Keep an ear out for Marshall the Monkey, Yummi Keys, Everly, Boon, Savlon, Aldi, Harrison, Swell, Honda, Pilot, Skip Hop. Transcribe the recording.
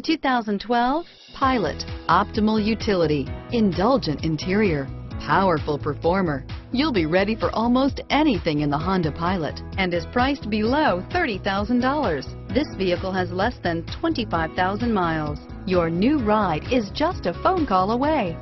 The 2012 Pilot. Optimal utility, indulgent interior, powerful performer. You'll be ready for almost anything in the Honda Pilot and is priced below $30,000. This vehicle has less than 25,000 miles. Your new ride is just a phone call away.